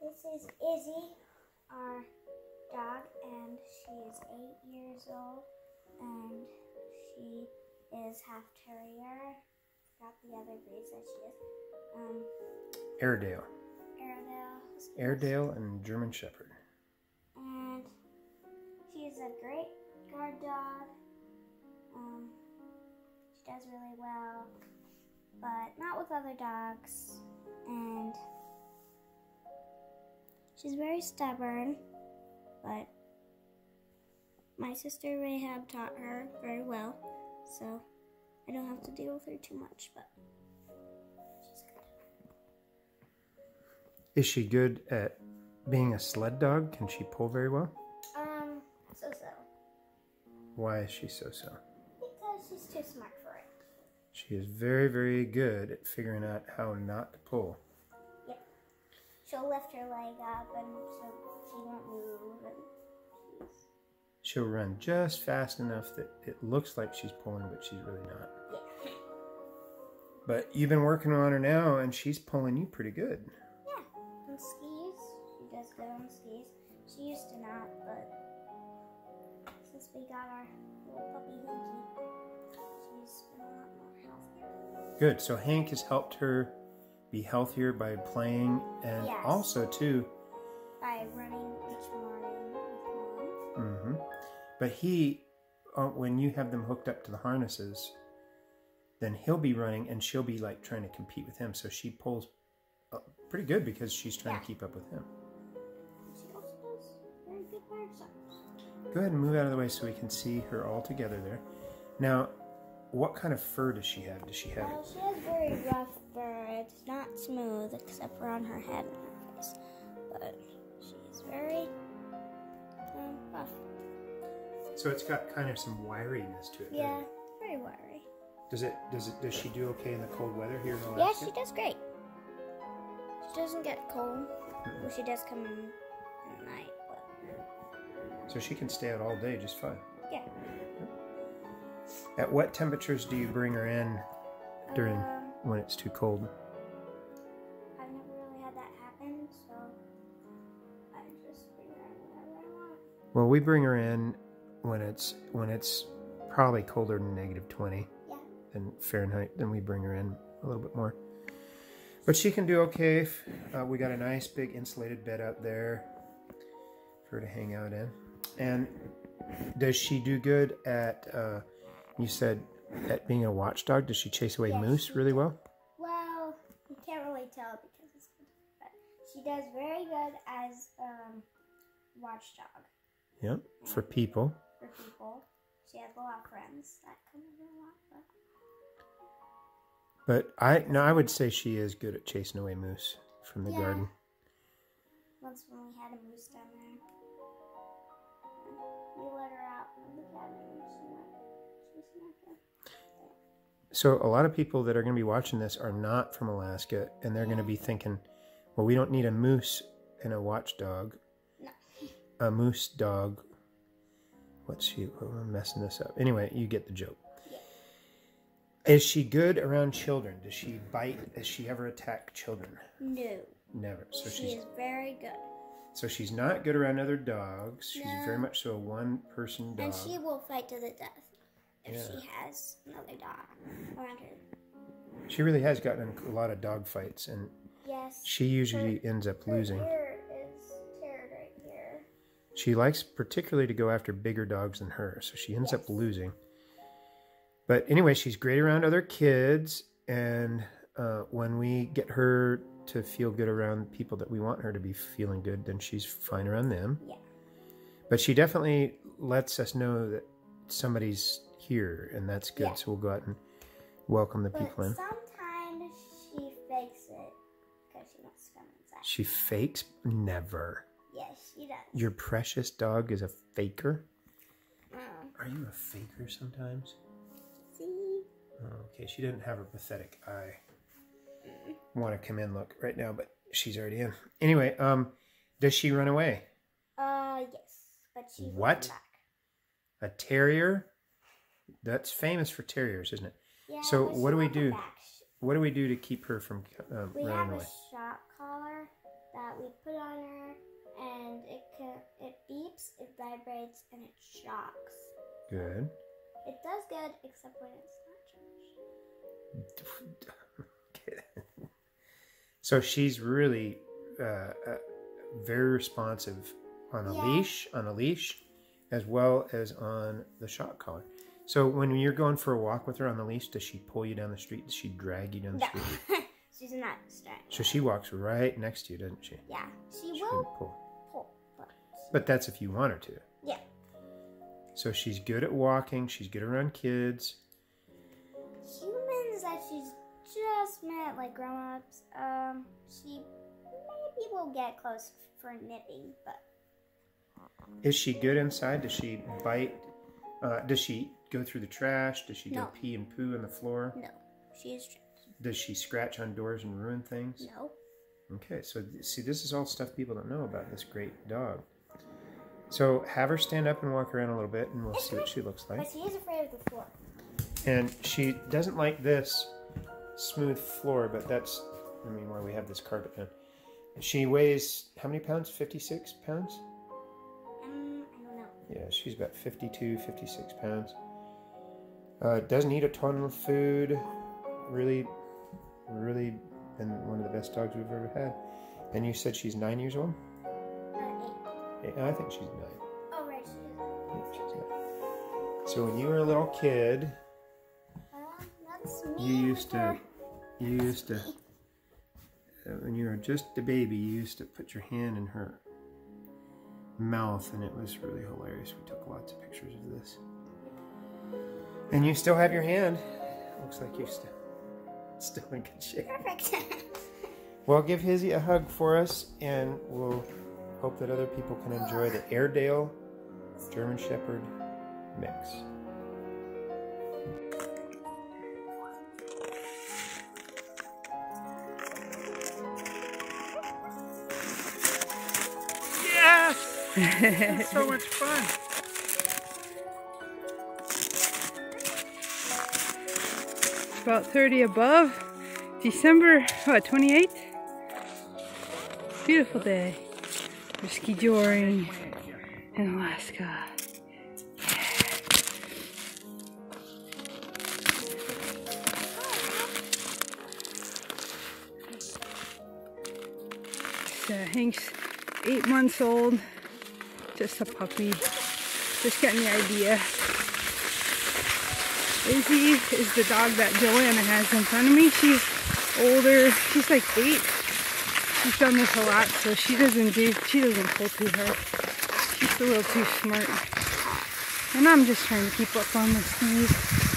This is Izzy, our dog, and she is 8 years old, and she is half terrier. Forgot the other breeds that she is. Airedale. Airedale and German Shepherd. And she's a great guard dog. She does really well, but not with other dogs. And she's very stubborn, but my sister Rahab taught her very well, so I don't have to deal with her too much, but she's good. Is she good at being a sled dog? Can she pull very well? So-so. Why is she so-so? Because she's too smart for it. She is very, very good at figuring out how not to pull. Yep. She'll lift her leg up and she won't move. And she'll run just fast enough that it looks like she's pulling, but she's really not. Yeah. But you've been working on her now, and she's pulling you pretty good. Yeah, on skis. She does good on skis. She used to not, but since we got our little puppy Hanky, she's been a lot more healthier. Good. So Hank has helped her be healthier by playing, and yes, also too by running each morning with mom. Mm-hmm. But he, when you have them hooked up to the harnesses, then he'll be running and she'll be like trying to compete with him. So she pulls up pretty good because she's trying to keep up with him. She also does very good by herself. Go ahead and move out of the way so we can see her all together there. Now, what kind of fur does she have? Does she have? Well, she has very rough fur. It's not smooth except for on her head and her face, but she's very rough. So it's got kind of some wiriness to it. Yeah, very wiry. Does she do okay in the cold weather here in Alaska? Yeah, she does great. She doesn't get cold. Mm-hmm. Well, she does come in the night, but so she can stay out all day just fine. Yeah. At what temperatures do you bring her in during when it's too cold? I've never really had that happen, so I just bring her in whenever I want. Well, we bring her in when it's probably colder than -20 than Fahrenheit, then we bring her in a little bit more. But she can do okay. We got a nice big insulated bed out there for her to hang out in. And does she do good at, you said, at being a watchdog? Does she chase away moose really well? Well, you can't really tell because it's good, but she does very good as watchdog. Yep, yeah, for people. For people. She has a lot of friends that come over a lot. But I would say she is good at chasing away moose from the garden. Once when we had a moose down there, we let her out from the cabin and she went chasing after her. So a lot of people that are going to be watching this are not from Alaska, and they're going to be thinking, well, we don't need a moose and a watchdog. No. A moose dog. What's she? Oh, I'm messing this up. Anyway, you get the joke. Yeah. Is she good around children? Does she bite? Does she ever attack children? No. Never. So she is very good. So she's not good around other dogs. No. She's very much so a one-person dog. And she will fight to the death. If she has another dog around her. She really has gotten in a lot of dog fights, and she usually ends up losing. Her hair is teared right here. She likes particularly to go after bigger dogs than her, so she ends up losing. But anyway, she's great around other kids, and when we get her to feel good around people that we want her to be feeling good, then she's fine around them. Yeah. But she definitely lets us know that somebody's here, and that's good. So we'll go out and welcome the people in. Sometimes she fakes it because she wants to come inside. She fakes? Never. Yes, she does. Your precious dog is a faker? No. Are you a faker sometimes? See? Oh, okay, she doesn't have her pathetic eye. I want to come in, look, right now, but she's already in. Anyway, does she run away? Yes, but she will come back. A terrier? That's famous for terriers, isn't it? Yeah, so what do we do? What do we do to keep her from running away? We have a shock collar that that we put on her, and it beeps, it vibrates, and it shocks. Good. It does good, except when it's not charged. So she's really very responsive on a leash, as well as on the shock collar. So when you're going for a walk with her on the leash, does she pull you down the street? Does she drag you down the street? She's not starting. So she walks right next to you, doesn't she? Yeah. She will pull. But that's if you want her to. Yeah. So she's good at walking. She's good around kids. Humans that she's just met, like grown-ups, she maybe will get close for nipping, but... Is she good inside? Does she bite? Does she go through the trash? Does she go pee and poo on the floor? No, she is trash. Does she scratch on doors and ruin things? No. Okay, so see, this is all stuff people don't know about this great dog. So have her stand up and walk around a little bit, and we'll see what she looks like. But she is afraid of the floor. And she doesn't like this smooth floor, but that's, I mean, why we have this carpet down. She weighs, how many pounds? 56 pounds? I don't know. Yeah, she's about 52, 56 pounds. Doesn't eat a ton of food. Really been one of the best dogs we've ever had. And you said she's 9 years old? Eight. I think she's 9. Oh, right, she is. Yeah, she's 9. So when you were a little kid, that's me. You used to, when you were just a baby, you used to put your hand in her mouth, and it was really hilarious. We took lots of pictures of this. And you still have your hand. Looks like you're still in good shape. Perfect. Well, give Izzy a hug for us, and we'll hope that other people can enjoy the Airedale German Shepherd mix. Yes! It's so much fun. About 30 above, December, what, 28th? Beautiful day. We're skijoring in Alaska. Hank's 8 months old, just a puppy, just getting the idea. Izzy is the dog that Joanna has in front of me. She's older. She's like 8. She's done this a lot, so she doesn't pull too hard. She's a little too smart. And I'm just trying to keep up on the skis.